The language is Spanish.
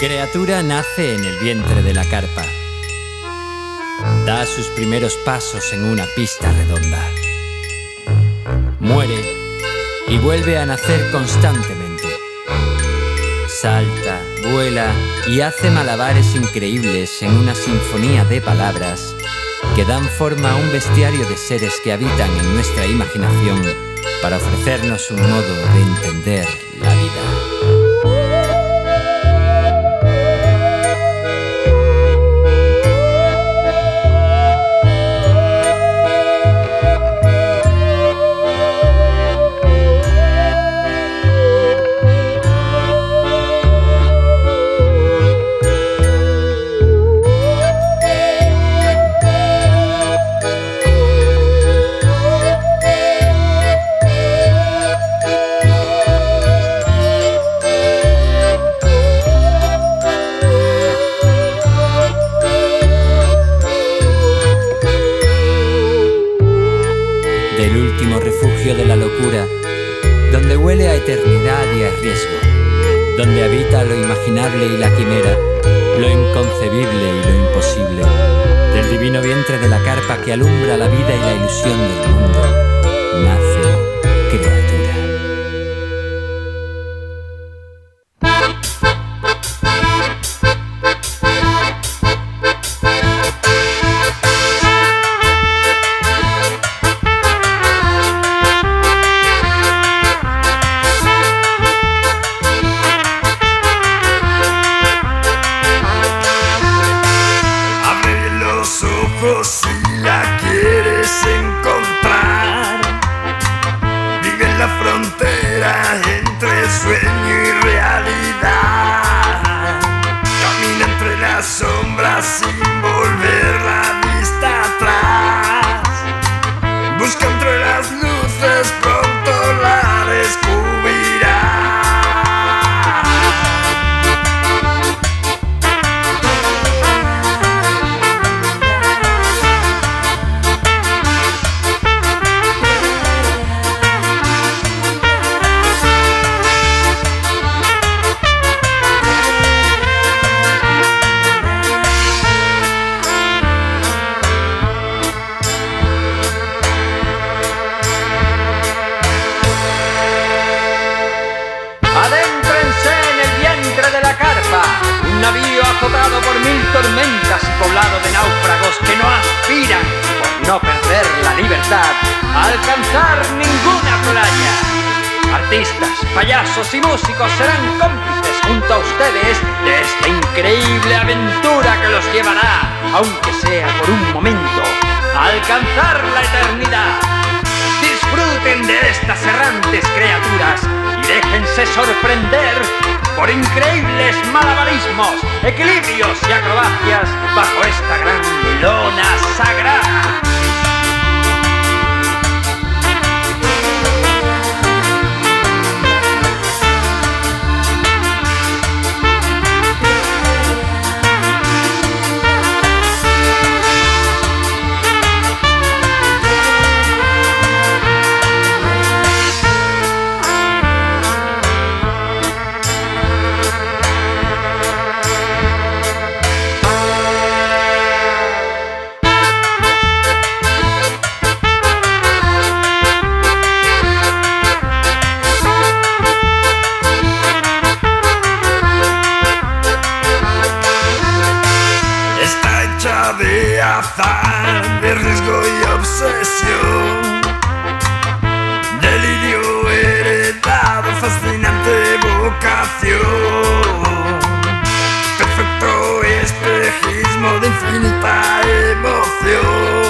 Creatura nace en el vientre de la carpa. Da sus primeros pasos en una pista redonda. Muere y vuelve a nacer constantemente. Salta, vuela y hace malabares increíbles en una sinfonía de palabras que dan forma a un bestiario de seres que habitan en nuestra imaginación para ofrecernos un modo de entender la vida. Del último refugio de la locura, donde huele a eternidad y a riesgo, donde habita lo imaginable y la quimera, lo inconcebible y lo imposible, del divino vientre de la carpa que alumbra la vida y la ilusión del mundo, nace Creatura. Si la quieres encontrar, vive en la frontera entre sueño y realidad. Camina entre las sombras sin volver la vista atrás. Busca entre las luces, pronto la descubrirás. Un navío azotado por 1000 tormentas y poblado de náufragos que no aspiran, por no perder la libertad, a alcanzar ninguna playa. Artistas, payasos y músicos serán cómplices junto a ustedes de esta increíble aventura que los llevará, aunque sea por un momento, a alcanzar la eternidad. Disfruten de estas errantes criaturas y déjense sorprender por increíbles malabarismos, equilibrios y acrobacias bajo esta gran lona sagrada. De azar, de riesgo y obsesión, delirio heredado, fascinante vocación, perfecto espejismo de infinita emoción.